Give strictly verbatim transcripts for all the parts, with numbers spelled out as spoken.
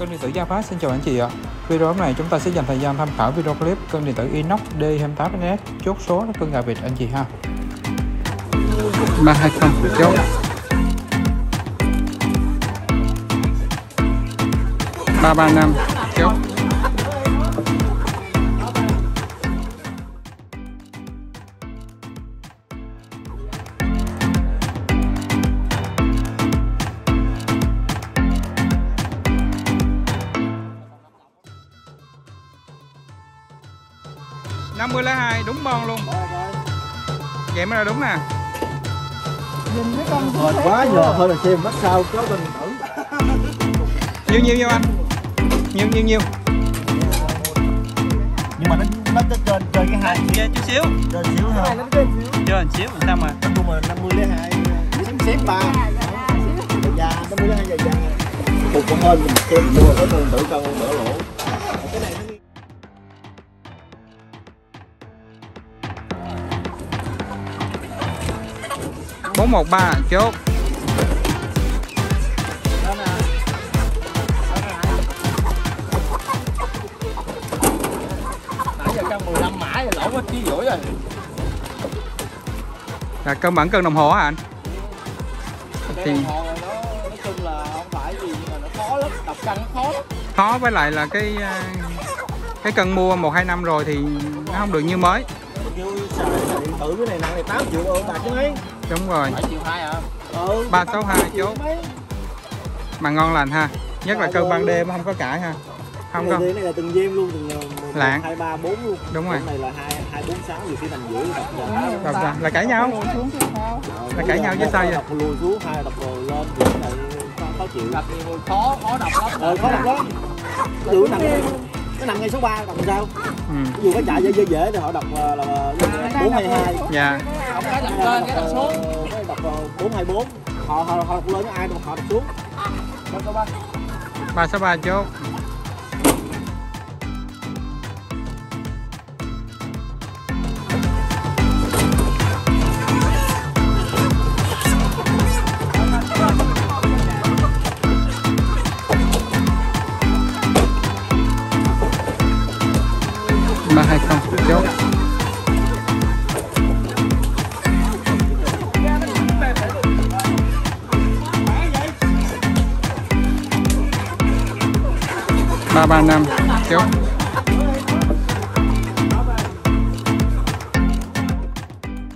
Cân Điện Tử Gia Phát xin chào anh chị ạ. Video này chúng ta sẽ dành thời gian tham khảo video clip cân điện tử Inox D hai tám N S chốt số nó cân gà vịt anh chị ha. Mang hai con vịt chốt. ba ba năm chốt. năm mươi lẻ hai đúng bon luôn. Vậy mới là đúng nè. Nhìn mấy con mệt quá giờ thôi là xem bắt sao có bình ổn. Nhiêu nhiêu nhiêu anh? Nhiêu nhiêu nhiêu? Nhưng mà nó nó trên trên cái hai kia chút xíu. Trên xíu thôi. Trên xíu sao mà chung mà năm mươi lẻ hai xém xém ba. Dạ năm mươi lẻ hai giờ dạ. Một con hơn mình xem mua có tương tự cân đỡ lỗ. Cái này bốn một ba chốt. Nãy giờ cân mười lăm mã lỗ hết ký rưỡi rồi. Là cân bản cân đồng hồ hả anh? Cái thì... đồng hồ này nó nói chung là không phải gì nhưng mà nó khó lắm, đọc cân nó khó lắm. Khó với lại là cái cái cân mua một hai năm rồi thì nó không được như mới. Như xài điện tử cái này nặng này tám triệu ơ bà chứ mấy. Đúng rồi. bảy triệu hai hả? Ừ, ba sáu hai chốt. Mà ngon lành ha. Nhất là cân ban đêm không có cãi ha. Không có. Cái này là từng diêm luôn, từng lạng hai ba bốn luôn. Đúng rồi. Cái này là hai hai bốn sáu thì sẽ thành rưỡi đập ra. Là cãi nhau. Là cãi nhau chứ sao vậy? Đập lùi xuống hai đập rồi lên thì lại sáu triệu. Đập thì khó khó đập lắm. Ờ khó đập lắm. Rưỡi nặng. Nó nằm ngay số ba đọc sao? Ừ. Dù có chạy dễ dễ thì họ đọc là, là, là bốn hai hai. Dạ. Không có đọc lên cái đọc xuống. Cái đọc bốn hai bốn. Họ họ họ lên ai đọc họ đọc xuống. ba sáu ba chốt. Chốt. ba ba năm chốt.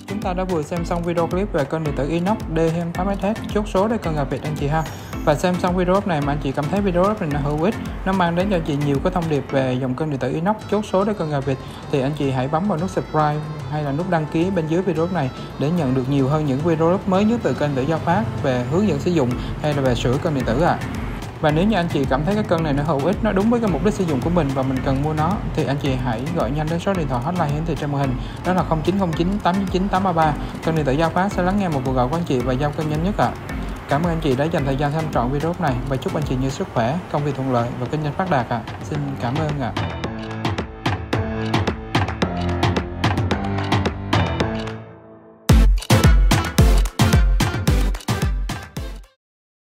Chúng ta đã vừa xem xong video clip về cân điện tử Inox D hai tám N S chốt số để cân gà vịt anh chị ha. Và xem xong video này mà anh chị cảm thấy video rất là hữu ích, nó mang đến cho chị nhiều cái thông điệp về dòng cân điện tử Inox chốt số để cân gà vịt, thì anh chị hãy bấm vào nút subscribe hay là nút đăng ký bên dưới video này để nhận được nhiều hơn những video mới nhất từ kênh Điện Tử Gia Phát về hướng dẫn sử dụng hay là về sửa cân điện tử ạ. À. Và nếu như anh chị cảm thấy cái cân này nó hữu ích, nó đúng với cái mục đích sử dụng của mình và mình cần mua nó, thì anh chị hãy gọi nhanh đến số điện thoại hotline hiển thị trên màn hình, đó là không chín không chín tám chín chín tám ba ba. Kênh Điện Tử Gia Phát sẽ lắng nghe một cuộc gọi của anh chị và giao cân nhanh nhất ạ. À. Cảm ơn anh chị đã dành thời gian xem trọn video này và chúc anh chị nhiều sức khỏe, công việc thuận lợi và kinh doanh phát đạt ạ. À. Xin cảm ơn ạ. À.